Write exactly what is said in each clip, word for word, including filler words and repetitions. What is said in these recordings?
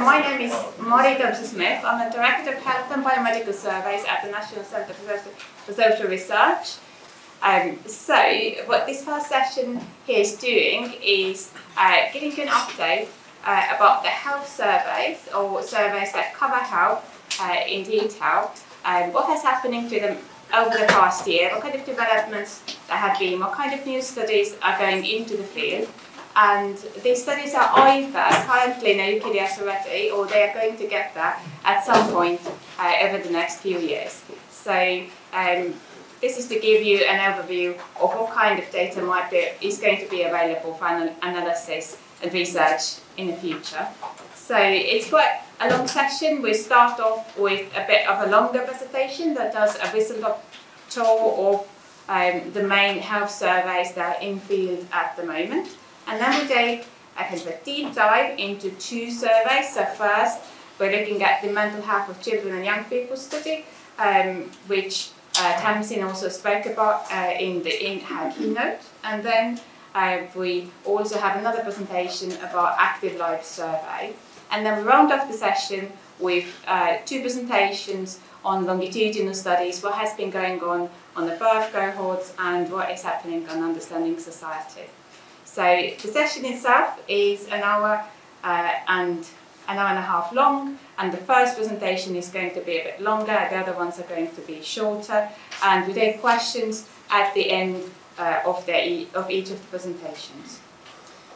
My name is Molly Dobbs-Smith. I'm the Director of Health and Biomedical Surveys at the National Centre for Social Research. Um, so, what this first session here is doing is uh, giving you an update uh, about the health surveys, or surveys that cover health uh, in detail, and um, what has happening to them over the past year, what kind of developments there have been, what kind of new studies are going into the field. And these studies are either currently in a U K D S already, or they are going to get there at some point uh, over the next few years. So um, this is to give you an overview of what kind of data might be, is going to be available for an analysis and research in the future. So it's quite a long session. We start off with a bit of a longer presentation that does a whistle-stop tour of um, the main health surveys that are in field at the moment. And then we take a kind of a deep dive into two surveys. So first, we're looking at the mental health of children and young people study, um, which uh, Tamsin also spoke about uh, in the in her keynote. And then uh, we also have another presentation about active life survey. And then we round off the session with uh, two presentations on longitudinal studies, what has been going on on the birth cohorts and what is happening on understanding society. So the session itself is an hour uh, and an hour and a half long, and the first presentation is going to be a bit longer, the other ones are going to be shorter, and we take questions at the end uh, of, the e of each of the presentations.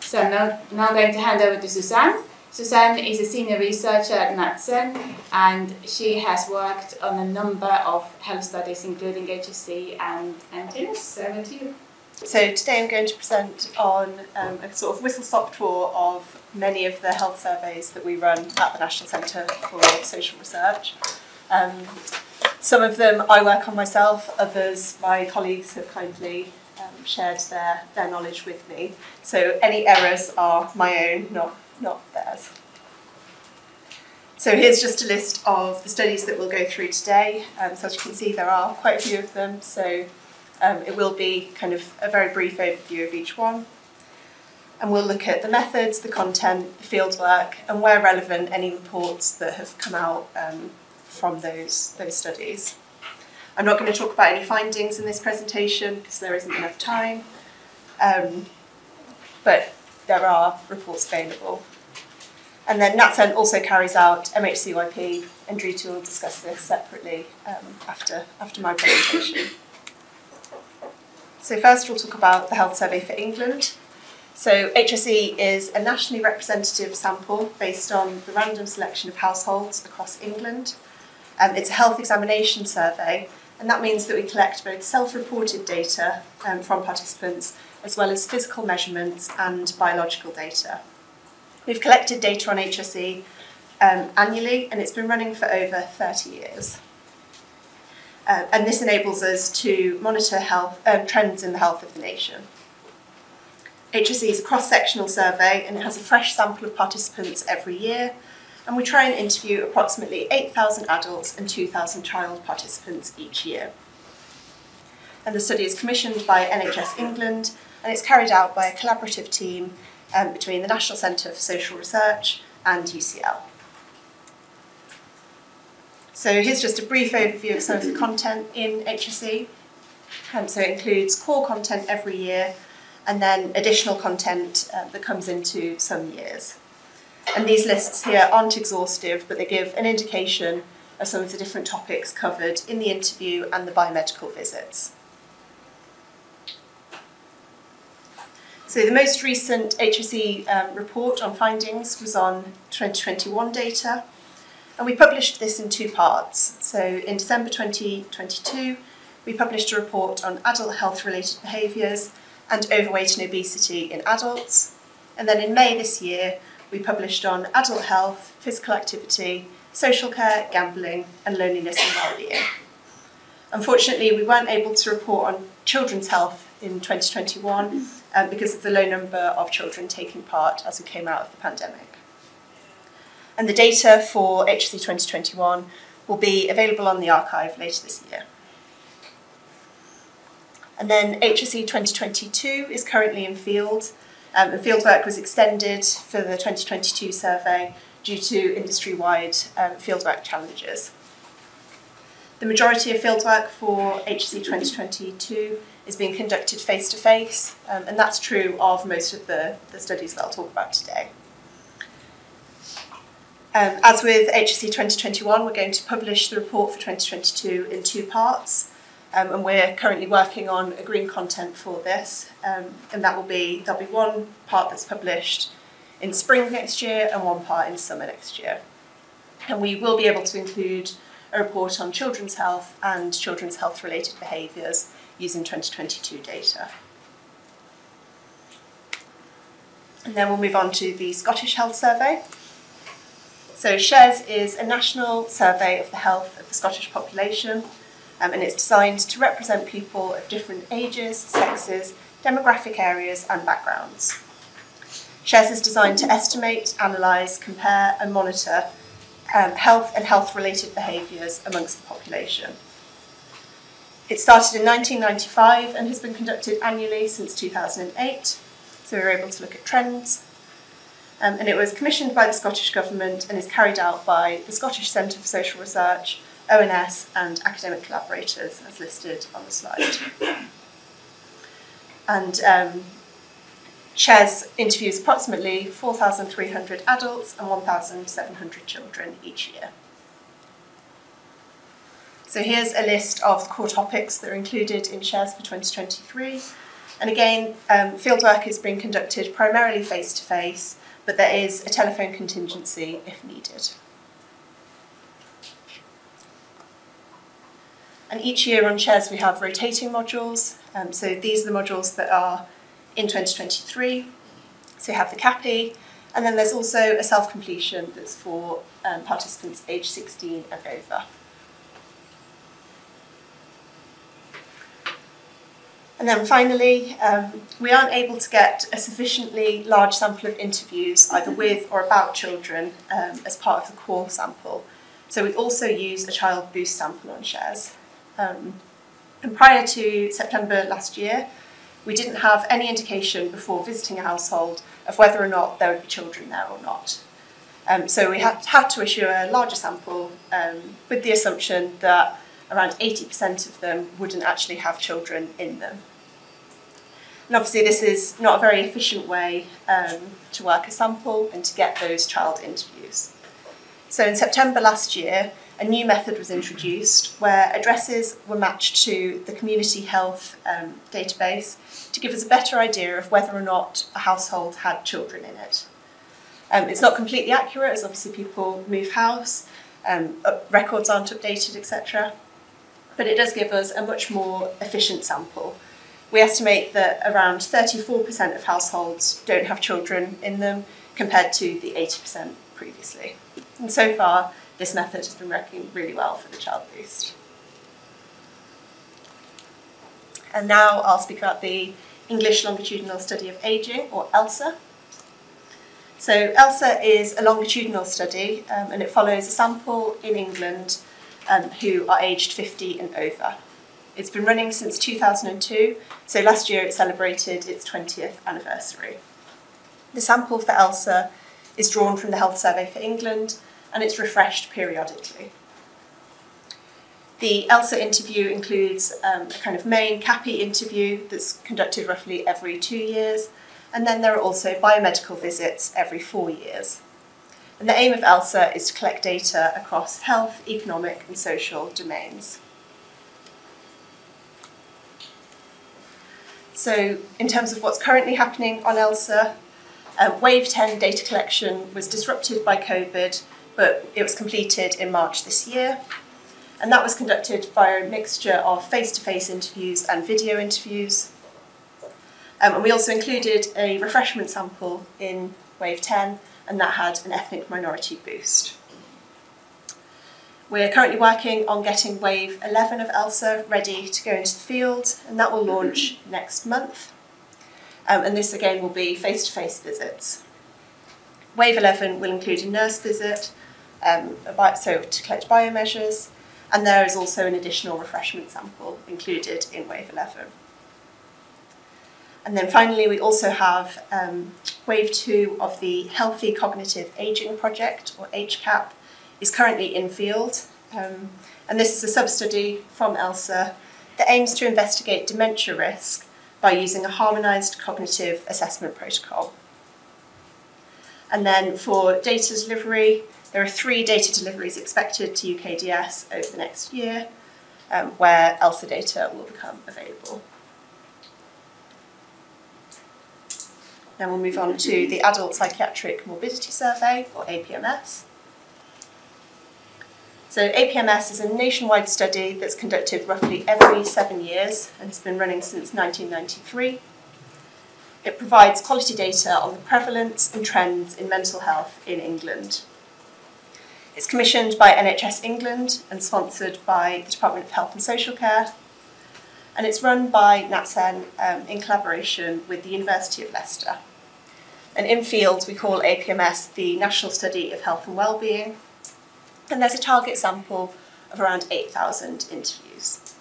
So I'm now, now going to hand over to Suzanne. Suzanne is a senior researcher at N A T S E N, and she has worked on a number of health studies, including H S C and N T S. Over to you. So today I'm going to present on um, a sort of whistle-stop tour of many of the health surveys that we run at the National Centre for Social Research. Um, some of them I work on myself, others my colleagues have kindly um, shared their, their knowledge with me. So any errors are my own, not, not theirs. So here's just a list of the studies that we'll go through today. Um, so as you can see, there are quite a few of them. So Um, it will be kind of a very brief overview of each one, and we'll look at the methods, the content, the fieldwork, and where relevant any reports that have come out um, from those, those studies. I'm not going to talk about any findings in this presentation because there isn't enough time, um, but there are reports available. And then N A T S E N also carries out M H C Y P, and Andrew will discuss this separately um, after, after my presentation. So first we'll talk about the Health Survey for England. So H S E is a nationally representative sample based on the random selection of households across England. Um, it's a health examination survey, and that means that we collect both self-reported data um, from participants as well as physical measurements and biological data. We've collected data on H S E um, annually, and it's been running for over thirty years. Uh, and this enables us to monitor health um, trends in the health of the nation. H S E is a cross-sectional survey, and it has a fresh sample of participants every year, and we try and interview approximately eight thousand adults and two thousand child participants each year. And the study is commissioned by N H S England, and it's carried out by a collaborative team um, between the National Centre for Social Research and U C L. So here's just a brief overview of some of the content in H S E. Um, so it includes core content every year, and then additional content uh, that comes into some years. And these lists here aren't exhaustive, but they give an indication of some of the different topics covered in the interview and the biomedical visits. So the most recent H S E um, report on findings was on twenty twenty-one data. And we published this in two parts. So in December twenty twenty-two, we published a report on adult health-related behaviours and overweight and obesity in adults. And then in May this year, we published on adult health, physical activity, social care, gambling, and loneliness and wellbeing. Unfortunately, we weren't able to report on children's health in twenty twenty-one um, because of the low number of children taking part as we came out of the pandemic. And the data for H S E twenty twenty-one will be available on the archive later this year. And then H S E twenty twenty-two is currently in field, um, and fieldwork was extended for the twenty twenty-two survey due to industry-wide um, fieldwork challenges. The majority of fieldwork for H S C twenty twenty-two is being conducted face-to-face, -face, um, and that's true of most of the, the studies that I'll talk about today. Um, as with H S C twenty twenty-one, we're going to publish the report for twenty twenty-two in two parts, um, and we're currently working on agreeing content for this, um, and that will be, there'll be one part that's published in spring next year and one part in summer next year. And we will be able to include a report on children's health and children's health-related behaviours using twenty twenty-two data. And then we'll move on to the Scottish Health Survey. So CHES is a national survey of the health of the Scottish population, um, and it's designed to represent people of different ages, sexes, demographic areas and backgrounds. CHES is designed to estimate, analyse, compare and monitor Um, health and health-related behaviours amongst the population. It started in nineteen ninety-five and has been conducted annually since two thousand eight, so we were able to look at trends. Um, and it was commissioned by the Scottish Government and is carried out by the Scottish Centre for Social Research, O N S and academic collaborators, as listed on the slide. And um, CHES interviews approximately four thousand three hundred adults and one thousand seven hundred children each year. So here's a list of the core topics that are included in CHES for twenty twenty-three. And again, um, fieldwork is being conducted primarily face-to-face, -face, but there is a telephone contingency if needed. And each year on CHES we have rotating modules. Um, so these are the modules that are in twenty twenty-three, so you have the CAPI, and then there's also a self-completion that's for um, participants aged sixteen and over. And then finally, um, we aren't able to get a sufficiently large sample of interviews either with or about children um, as part of the core sample, so we also use a child boost sample on CHES. Um, and prior to September last year, we didn't have any indication before visiting a household of whether or not there would be children there or not. Um, so we had, had to issue a larger sample um, with the assumption that around eighty percent of them wouldn't actually have children in them. And obviously this is not a very efficient way um, to work a sample and to get those child interviews. So in September last year, a new method was introduced where addresses were matched to the community health um, database to give us a better idea of whether or not a household had children in it. Um, it's not completely accurate, as obviously people move house, um, records aren't updated, et cetera. But it does give us a much more efficient sample. We estimate that around thirty-four percent of households don't have children in them compared to the eighty percent previously. And so far, this method has been working really well for the child boost. And now I'll speak about the English Longitudinal Study of Ageing, or ELSA. So ELSA is a longitudinal study, um, and it follows a sample in England um, who are aged fifty and over. It's been running since two thousand two, so last year it celebrated its twentieth anniversary. The sample for ELSA is drawn from the Health Survey for England, and it's refreshed periodically. The ELSA interview includes um, a kind of main CAPI interview that's conducted roughly every two years, and then there are also biomedical visits every four years. And the aim of ELSA is to collect data across health, economic and social domains. So in terms of what's currently happening on ELSA, uh, Wave ten data collection was disrupted by COVID, but it was completed in March this year. And that was conducted via a mixture of face-to-face interviews and video interviews. Um, and we also included a refreshment sample in Wave ten, and that had an ethnic minority boost. We're currently working on getting Wave eleven of ELSA ready to go into the field, and that will launch next month. Um, and this again will be face-to-face visits. Wave eleven will include a nurse visit, Um, so to collect biomeasures, and there is also an additional refreshment sample included in Wave eleven. And then finally, we also have um, Wave two of the Healthy Cognitive Aging Project, or H CAP, is currently in field. Um, and this is a sub-study from ELSA that aims to investigate dementia risk by using a harmonised cognitive assessment protocol. And then for data delivery, there are three data deliveries expected to U K D S over the next year, um, where ELSA data will become available. Then we'll move on to the Adult Psychiatric Morbidity Survey, or A P M S. So A P M S is a nationwide study that's conducted roughly every seven years and has been running since nineteen ninety-three. It provides quality data on the prevalence and trends in mental health in England. It's commissioned by N H S England and sponsored by the Department of Health and Social Care. And it's run by NatCen um, in collaboration with the University of Leicester. And in field, we call A P M S the National Study of Health and Wellbeing. And there's a target sample of around eight thousand interviews.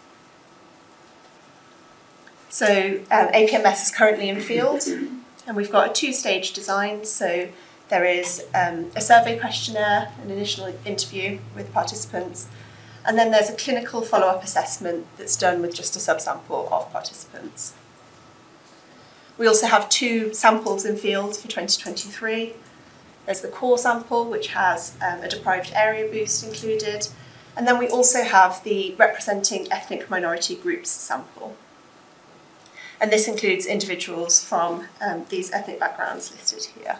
So um, A P M S is currently in field, and we've got a two-stage design. So there is um, a survey questionnaire, an initial interview with participants, and then there's a clinical follow-up assessment that's done with just a subsample of participants. We also have two samples in field for twenty twenty-three. There's the core sample, which has um, a deprived area boost included, and then we also have the representing ethnic minority groups sample. And this includes individuals from um, these ethnic backgrounds listed here.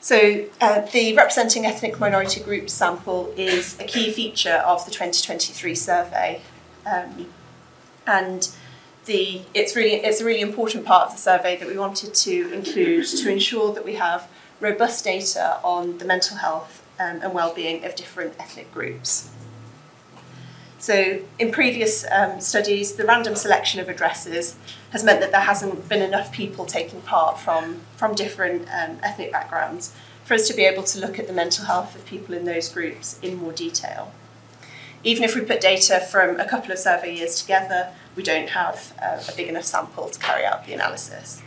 So uh, the Representing Ethnic Minority Groups sample is a key feature of the twenty twenty-three survey. Um, and the, it's, really, it's a really important part of the survey that we wanted to include to ensure that we have robust data on the mental health um, and well-being of different ethnic groups. So in previous um, studies, the random selection of addresses has meant that there hasn't been enough people taking part from, from different um, ethnic backgrounds for us to be able to look at the mental health of people in those groups in more detail. Even if we put data from a couple of survey years together, we don't have uh, a big enough sample to carry out the analysis.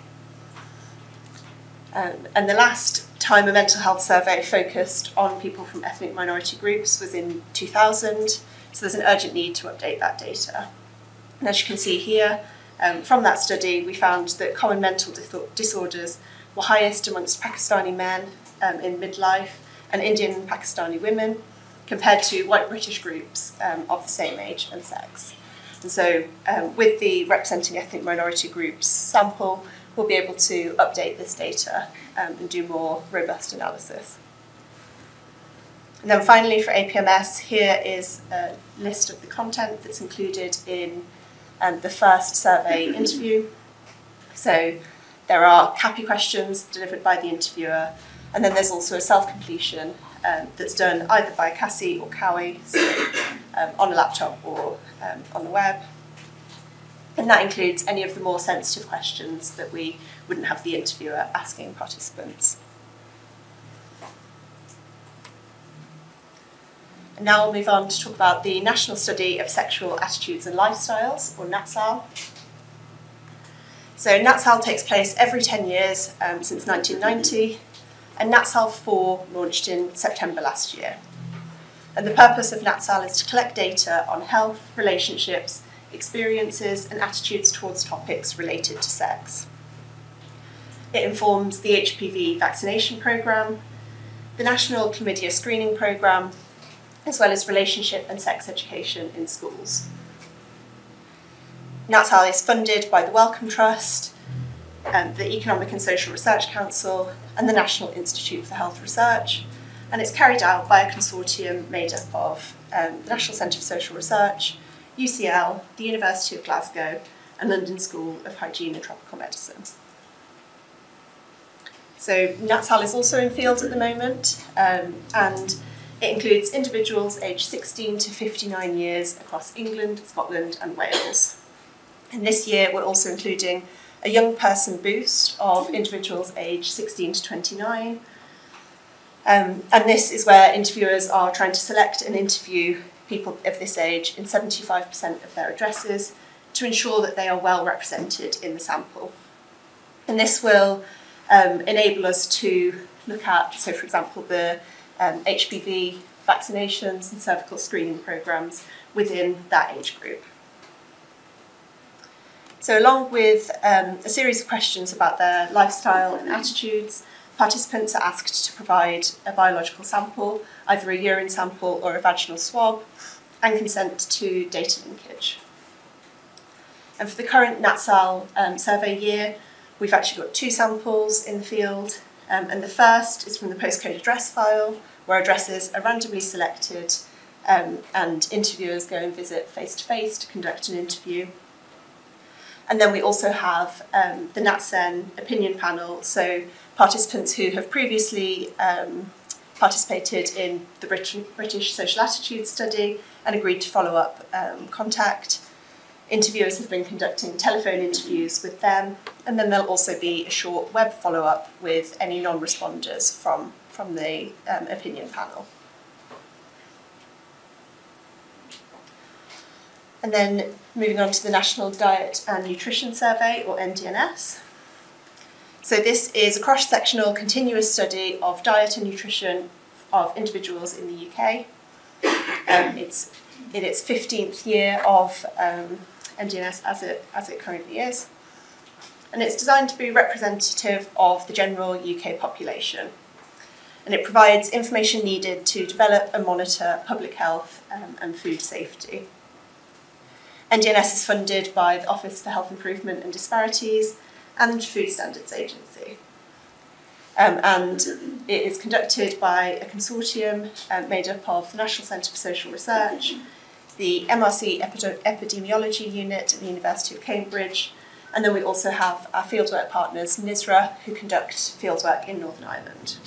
Um, and the last time a mental health survey focused on people from ethnic minority groups was in two thousand. So there's an urgent need to update that data. And as you can see here, um, from that study, we found that common mental disorders were highest amongst Pakistani men um, in midlife and Indian and Pakistani women, compared to white British groups um, of the same age and sex. And so um, with the Representing Ethnic Minority Groups sample, we'll be able to update this data um, and do more robust analysis. And then finally for A P M S, here is a list of the content that's included in um, the first survey interview. So there are CAPI questions delivered by the interviewer, and then there's also a self-completion um, that's done either by CASI or COWI, so um, on a laptop or um, on the web. And that includes any of the more sensitive questions that we wouldn't have the interviewer asking participants. And now we'll move on to talk about the National Study of Sexual Attitudes and Lifestyles, or NatSAL. So NatSAL takes place every ten years um, since nineteen ninety, and NatSAL four launched in September last year. And the purpose of NatSAL is to collect data on health, relationships, experiences, and attitudes towards topics related to sex. It informs the H P V vaccination programme, the National Chlamydia Screening Programme, as well as relationship and sex education in schools. NatSAL is funded by the Wellcome Trust, um, the Economic and Social Research Council, and the National Institute for Health Research, and it's carried out by a consortium made up of um, the National Centre for Social Research, U C L, the University of Glasgow, and London School of Hygiene and Tropical Medicine. So NatSAL is also in field at the moment, um, and it includes individuals aged sixteen to fifty-nine years across England, Scotland and Wales. And this year we're also including a young person boost of individuals aged sixteen to twenty-nine. Um, and this is where interviewers are trying to select and interview people of this age in seventy-five percent of their addresses to ensure that they are well represented in the sample. And this will um, enable us to look at, so for example, the um, H P V vaccinations and cervical screening programmes within that age group. So along with um, a series of questions about their lifestyle and attitudes, participants are asked to provide a biological sample, either a urine sample or a vaginal swab, and consent to data linkage. And for the current NatSal um, survey year, we've actually got two samples in the field, um, and the first is from the postcode address file, where addresses are randomly selected um, and interviewers go and visit face-to-face to conduct an interview. And then we also have um, the NatSen opinion panel, so participants who have previously um, participated in the British, British Social Attitudes Study and agreed to follow up um, contact. Interviewers have been conducting telephone interviews with them, and then there'll also be a short web follow-up with any non-responders from, from the um, opinion panel. And then moving on to the National Diet and Nutrition Survey, or N D N S. So this is a cross-sectional continuous study of diet and nutrition of individuals in the U K. Um, it's in its fifteenth year of um, N D N S as it, as it currently is. And it's designed to be representative of the general U K population. And it provides information needed to develop and monitor public health um, and food safety. N D N S is funded by the Office for Health Improvement and Disparities and Food Standards Agency. Um, and it is conducted by a consortium um, made up of the National Centre for Social Research, the M R C Epide Epidemiology Unit at the University of Cambridge, and then we also have our fieldwork partners, NISRA, who conduct fieldwork in Northern Ireland.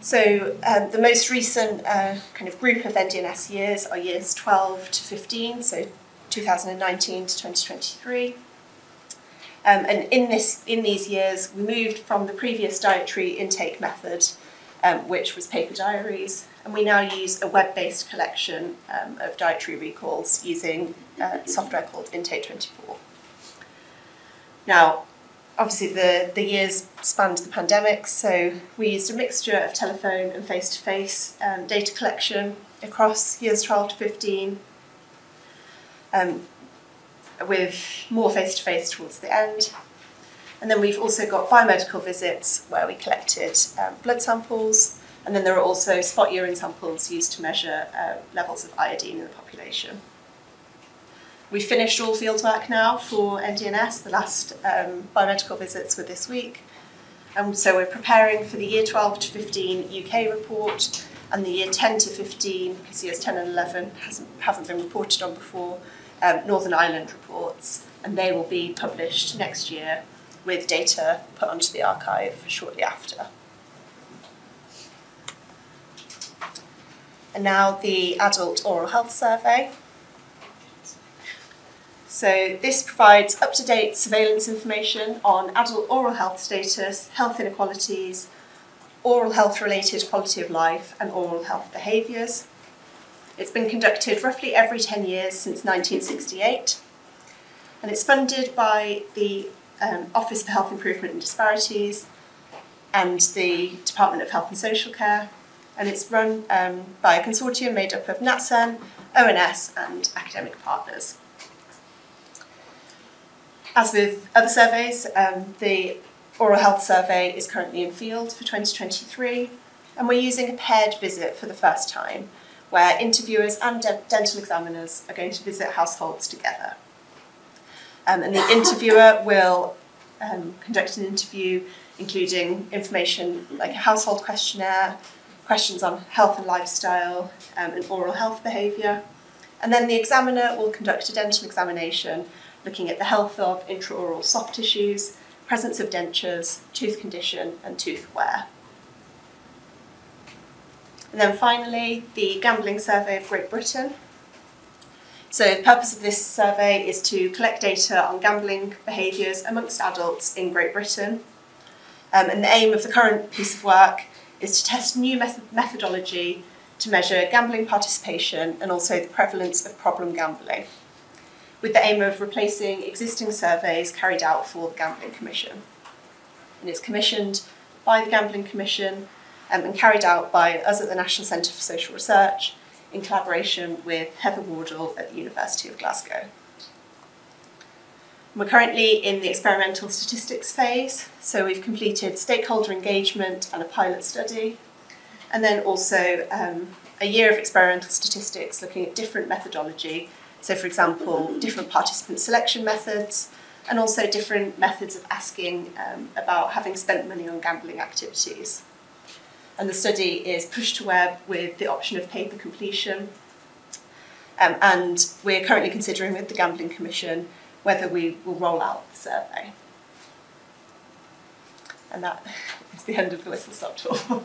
So um, the most recent uh, kind of group of N D N S years are years twelve to fifteen, so two thousand nineteen to twenty twenty-three. Um, and in, this, in these years, we moved from the previous dietary intake method, um, which was paper diaries, and we now use a web-based collection um, of dietary recalls using uh, software called Intake twenty-four. Now, obviously, the, the years spanned the pandemic, so we used a mixture of telephone and face-to-face -face, um, data collection across years twelve to fifteen, um, with more face-to-face -to -face towards the end. And then we've also got biomedical visits where we collected um, blood samples, and then there are also spot urine samples used to measure uh, levels of iodine in the population. We've finished all fieldwork now for N D N S. The last um, biomedical visits were this week. And so we're preparing for the year twelve to fifteen U K report and the year ten to fifteen, because years ten and eleven hasn't, haven't been reported on before, um, Northern Ireland reports. And they will be published next year with data put onto the archive shortly after. And now the Adult Oral Health Survey. So this provides up-to-date surveillance information on adult oral health status, health inequalities, oral health-related quality of life, and oral health behaviours. It's been conducted roughly every ten years since nineteen sixty-eight, and it's funded by the um, Office for Health Improvement and Disparities and the Department of Health and Social Care, and it's run um, by a consortium made up of NatSen, O N S, and academic partners. As with other surveys, um, the Oral Health Survey is currently in field for twenty twenty-three, and we're using a paired visit for the first time, where interviewers and de dental examiners are going to visit households together. Um, and the interviewer will um, conduct an interview including information like a household questionnaire, questions on health and lifestyle, um, and oral health behaviour. And then the examiner will conduct a dental examination looking at the health of intraoral soft tissues, presence of dentures, tooth condition, and tooth wear. And then finally, the Gambling Survey of Great Britain. So the purpose of this survey is to collect data on gambling behaviours amongst adults in Great Britain. Um, and the aim of the current piece of work is to test new method methodology to measure gambling participation and also the prevalence of problem gambling, with the aim of replacing existing surveys carried out for the Gambling Commission. And it's commissioned by the Gambling Commission um, and carried out by us at the National Centre for Social Research in collaboration with Heather Wardle at the University of Glasgow. We're currently in the experimental statistics phase, so we've completed stakeholder engagement and a pilot study, and then also um, a year of experimental statistics looking at different methodology, so for example, different participant selection methods, and also different methods of asking um, about having spent money on gambling activities. And the study is push to web with the option of paper completion, um, and we're currently considering with the Gambling Commission whether we will roll out the survey. And that is the end of the whistle stop tour.